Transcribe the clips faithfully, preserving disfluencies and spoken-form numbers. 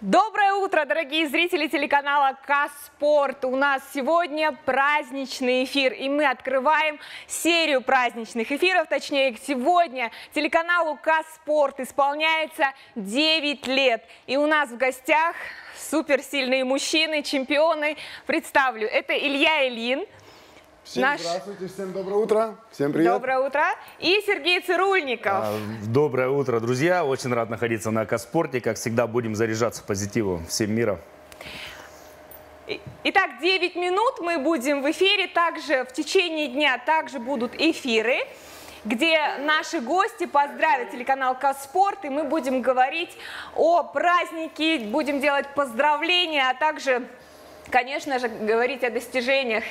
Доброе утро, дорогие зрители телеканала Qazsport. У нас сегодня праздничный эфир, и мы открываем серию праздничных эфиров. Точнее, сегодня телеканалу Qazsport исполняется девять лет. И у нас в гостях суперсильные мужчины, чемпионы. Представлю, это Илья Ильин. Всем наш... здравствуйте, всем доброе утро. Всем привет. Доброе утро. И Сергей Цирульников. Доброе утро, друзья. Очень рад находиться на Qazsporte. Как всегда, будем заряжаться позитивом. Всем мира. Итак, девять минут мы будем в эфире. Также в течение дня также будут эфиры, где наши гости поздравят телеканал Qazsport. И мы будем говорить о празднике, будем делать поздравления, а также... конечно же, говорить о достижениях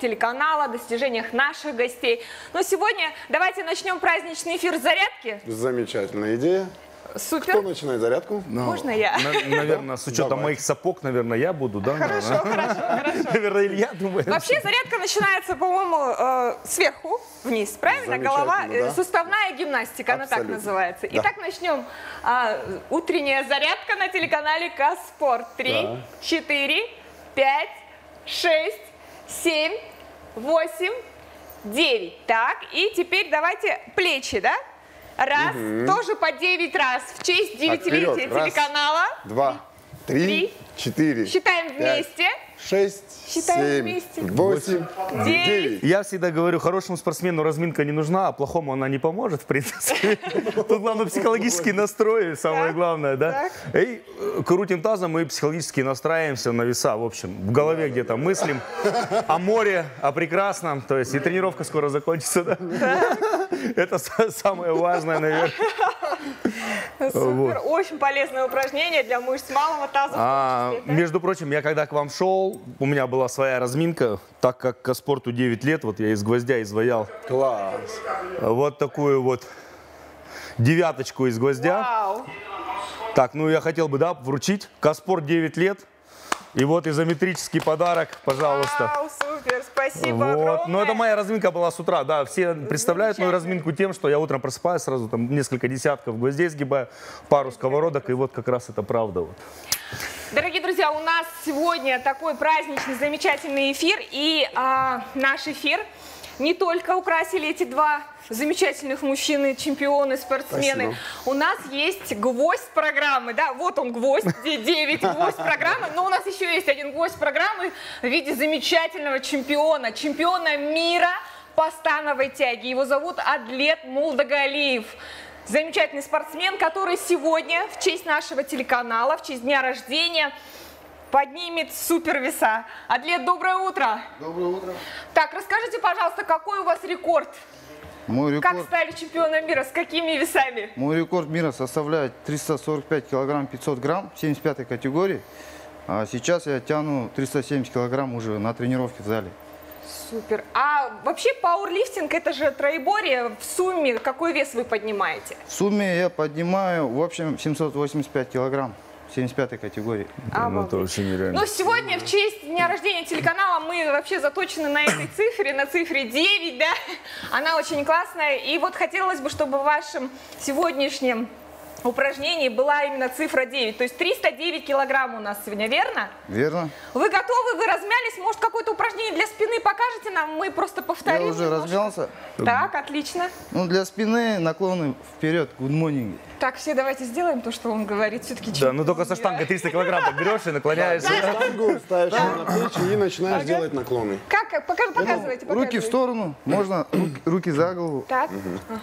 телеканала, о достижениях наших гостей. Но сегодня давайте начнем праздничный эфир с зарядки. Замечательная идея. Супер. Кто начинает зарядку? No. Можно я? На, наверное, с учетом Давай. моих сапог, наверное, я буду, да? Хорошо, да. хорошо, хорошо. Наверное, Илья думает. Вообще зарядка начинается, по-моему, сверху вниз, правильно? Голова, да. суставная гимнастика, Абсолютно. она так называется. Да. Итак, начнем. Утренняя зарядка на телеканале Qazsport. три, четыре, пять, шесть, семь, восемь, девять. Так, и теперь давайте плечи, да? Раз, угу. тоже по девять раз в честь девятилетия телеканала. два, три, четыре. Считаем вместе. шесть, семь, восемь, девять. Я всегда говорю, хорошему спортсмену разминка не нужна, а плохому она не поможет, в принципе. Тут главное психологический настрой, самое главное, да? И крутим тазом, мы психологически настраиваемся на веса, в общем. В голове где-то мыслим о море, о прекрасном, то есть и тренировка скоро закончится, да? Это самое важное, наверное. Супер, очень полезное упражнение для мышц малого таза. Между прочим, я когда к вам шел, у меня была своя разминка, так как Qazsport'у девять лет, вот я из гвоздя изваял. Класс. Вот такую вот девяточку из гвоздя. Вау. Так, ну я хотел бы, да, вручить. Qazsport девять лет. И вот изометрический подарок, пожалуйста. Вау, супер, спасибо вот. огромное. Но это моя разминка была с утра, да. Все представляют мою разминку тем, что я утром просыпаюсь, сразу там несколько десятков гвоздей сгибаю, пару сковородок, и вот как раз это правда. Вот. Дорогие друзья, у нас сегодня такой праздничный, замечательный эфир. И а, наш эфир не только украсили эти два замечательных мужчины, чемпионы, спортсмены. Спасибо. У нас есть гвоздь программы. Да, вот он гвоздь, девять гвоздь программы. Но у нас еще есть один гвоздь программы в виде замечательного чемпиона, чемпиона мира по становой тяге. Его зовут Адлет Мулдагалиев. Замечательный спортсмен, который сегодня в честь нашего телеканала, в честь дня рождения поднимет супервеса. Адлет, доброе утро. Доброе утро. Так, расскажите, пожалуйста, какой у вас рекорд? Мой рекорд... Как стали чемпионом мира? С какими весами? Мой рекорд мира составляет триста сорок пять килограмм пятьсот грамм в семьдесят пятой категории. А сейчас я тяну триста семьдесят килограмм уже на тренировке в зале. Супер. А вообще пауэрлифтинг – это же троеборье. В сумме какой вес вы поднимаете? В сумме я поднимаю, в общем, семьсот восемьдесят пять килограмм в семьдесят пятой категории. А, ну, это вообще нереально. Но сегодня в честь дня рождения телеканала мы вообще заточены на этой цифре, на цифре девять, да? Она очень классная. И вот хотелось бы, чтобы в вашем сегодняшнем упражнении была именно цифра девять, то есть триста девять килограмм у нас сегодня, верно? Верно. Вы готовы, вы размялись, может какое-то упражнение для спины покажете нам, мы просто повторим. Я уже немножко размялся. Так, отлично. Ну, для спины наклоны вперед, good morning. Так, все давайте сделаем то, что он говорит, все-таки. Да, ну только со штангой триста килограмм так берешь и наклоняешься. Штангу ставишь на плечи и начинаешь делать наклоны. Как? Показывайте, показывайте. Руки в сторону, можно руки за голову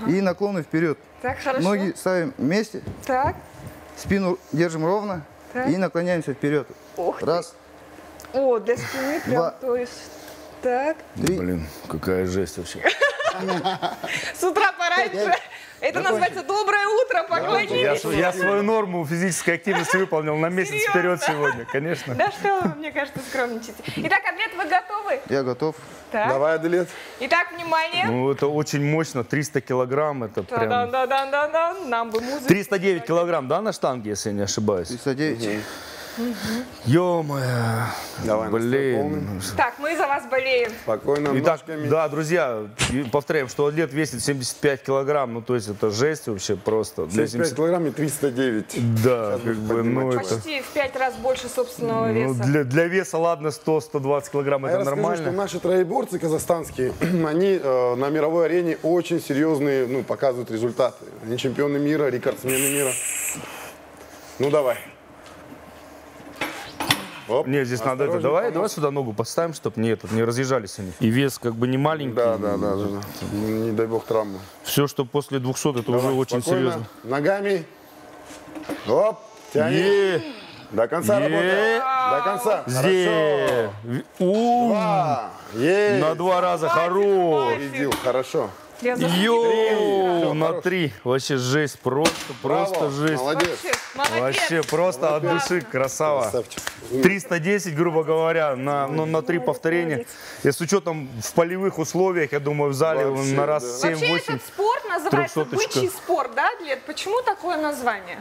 и наклоны вперед. Так, хорошо. Ноги ставим вместе, так. Спину держим ровно, так. И наклоняемся вперед. Ох Раз. Ты. О, для спины прям, Два. то есть, так. Три. Блин, какая жесть вообще. С утра пораньше. Это называется «Доброе утро», поклонились. Я, я свою норму физической активности выполнил на месяц Серьезно? вперед сегодня, конечно. Да что вы, мне кажется, скромничаете. Итак, Адлет, вы готовы? Я готов. Так. Давай, Адлет. Итак, внимание. Ну, это очень мощно, триста килограмм, это прям... Да-да-да-да-да, нам бы музыка. триста девять килограмм, да, на штанге, если я не ошибаюсь? триста девять. Ё-моё, блин. Так, мы за вас болеем. Спокойно. Итак, да, друзья, повторяем, что Адлет весит семьдесят пять килограмм, ну то есть это жесть вообще просто. семьдесят пять килограмм и триста девять. Да, как бы, ну, почти это... в пять раз больше собственного ну, веса. Для, для веса, ладно, сто — сто двадцать килограмм, а это я нормально. Расскажу, что наши троеборцы казахстанские, они э, на мировой арене очень серьезные, ну, показывают результаты. Они чемпионы мира, рекордсмены мира. Ну, давай. Оп, не, здесь надо это. Давай, помог. Давай сюда ногу поставим, чтобы не, этот, не разъезжались они. И вес как бы не маленький. Да, да, да. Не дай бог травмы. Все, что после двухсот, это давай, уже очень серьезно. Ногами. Оп, тяни. До конца работаем. До конца. Хорошо. На два раза. Хорош. Хорошо. Йоу, на три. Вообще жесть. Просто, просто жесть. Молодец. Вообще просто от души. Красава. триста десять, грубо говоря, на, ну, на три повторения. И с учетом в полевых условиях, я думаю, в зале вообще, на раз да. семь-восемь. Вообще этот спорт называется бычий спорт, да, Адлет? Почему такое название?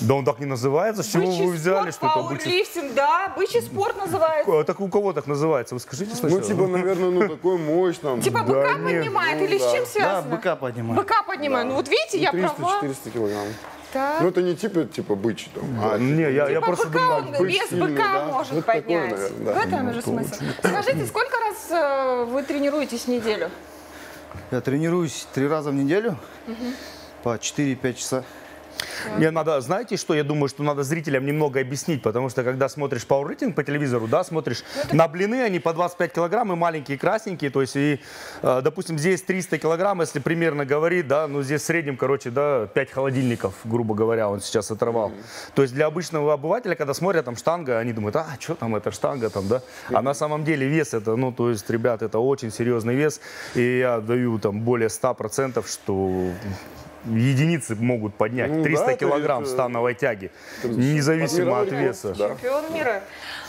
Да он так не называется. С чего бычий вы взяли, что это бычий спорт? Да, бычий спорт называется. Так у кого так называется? Вы скажите сначала. Ну, типа, наверное, ну такой мощь там. Типа быка поднимает или с чем связано? Да, быка поднимает. Быка поднимает. Ну вот видите, я права. триста — четыреста килограмм. Так. Ну это не типа, типа бычий там. А, не, я, типа я просто быка, думал, он, вес сильный, быка да? может вот поднять. Такой, наверное, да. В этом ну, же смысл. Скажите, сколько раз э, вы тренируетесь в неделю? Я тренируюсь три раза в неделю угу. по четыре-пять часа. Мне надо, знаете что, я думаю, что надо зрителям немного объяснить, потому что когда смотришь пауэр-рейтинг по телевизору, да, смотришь на блины, они по двадцать пять килограмм и маленькие, красненькие, то есть, и, допустим, здесь триста килограмм, если примерно говорить, да, ну здесь в среднем, короче, да, пять холодильников, грубо говоря, он сейчас оторвал. Mm-hmm. То есть для обычного обывателя, когда смотрят там штанга, они думают, а, что там, это штанга там, да, mm-hmm. а на самом деле вес это, ну, то есть, ребят, это очень серьезный вес, и я даю там более ста процентов, что... Единицы могут поднять ну, триста килограмм это, становой тяги, это, независимо от веса. Да. Чемпион мира.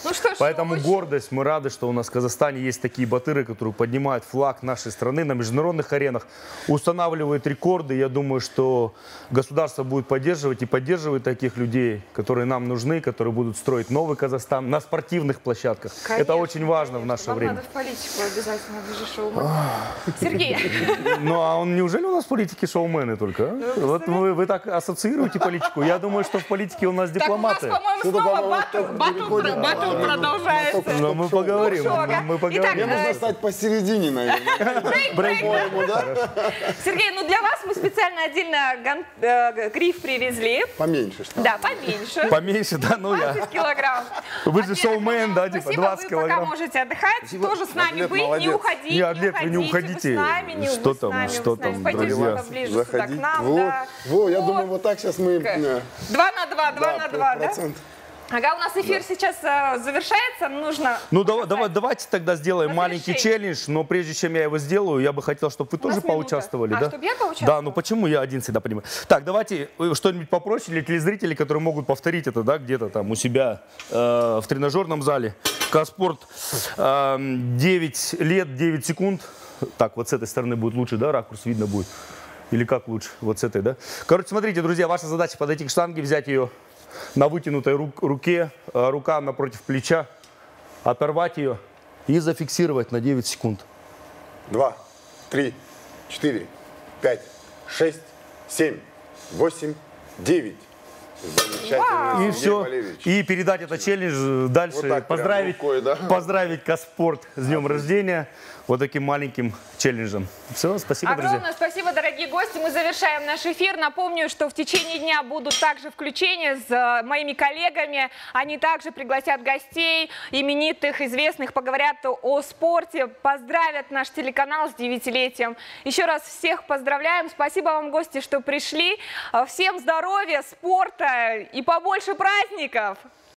Ну, что, поэтому что, гордость, мы рады, что у нас в Казахстане есть такие батыры, которые поднимают флаг нашей страны на международных аренах, устанавливают рекорды. Я думаю, что государство будет поддерживать и поддерживает таких людей, которые нам нужны, которые будут строить новый Казахстан на спортивных площадках. Конечно, это очень важно конечно. в наше Вам время. Надо в политику обязательно, вы же шоумен. Сергей. Ну а он, неужели у нас в политике шоумены только? Ну, вы вот вы, вы так ассоциируете политику. Я думаю, что в политике у нас дипломаты. Так у нас, по-моему, снова батл продолжается. Но мы поговорим. Мы поговорим. Мне нужно стать посередине, наверное. Брейк-брейк, да? Сергей, ну для вас мы специально отдельно гриф привезли. Поменьше, что? Да, поменьше. Поменьше, да, ну я. двадцать килограмм. Вы же шоумен, да, типа двадцать килограмм. Вы пока можете отдыхать. Тоже с нами быть, не уходите. Не, Адлет, вы не уходите. Что там, что там, друзья? Заходите. Нам, во, да. во, я вот. думаю, вот так сейчас мы... два на два, два на два, да? Ага, у нас эфир да. сейчас э, завершается, нужно... Ну, давай, давай, давайте тогда сделаем маленький челлендж, но прежде чем я его сделаю, я бы хотел, чтобы вы тоже минута. поучаствовали. А, да? чтобы я поучаствовала? Да, ну почему я один всегда понимаю. Так, давайте что-нибудь попроще для телезрителей, которые могут повторить это, да, где-то там у себя э, в тренажерном зале. Qazsport э, девять лет, девять секунд. Так, вот с этой стороны будет лучше, да, ракурс видно будет. Или как лучше? Вот с этой, да? Короче, смотрите, друзья, ваша задача подойти к штанге, взять ее на вытянутой рук, руке, рука напротив плеча, оторвать ее и зафиксировать на девять секунд. два, три, четыре, пять, шесть, семь, восемь, девять. Замечательно. И все. Валерьевич. И передать это челлендж дальше. Вот так, поздравить рукой, да? поздравить Qazsport с днем рождения. Вот таким маленьким челленджем. Все, спасибо, Огромное друзья. Огромное спасибо, дорогие гости. Мы завершаем наш эфир. Напомню, что в течение дня будут также включения с моими коллегами. Они также пригласят гостей, именитых, известных, поговорят о спорте, поздравят наш телеканал с девятилетием. Еще раз всех поздравляем. Спасибо вам, гости, что пришли. Всем здоровья, спорта и побольше праздников!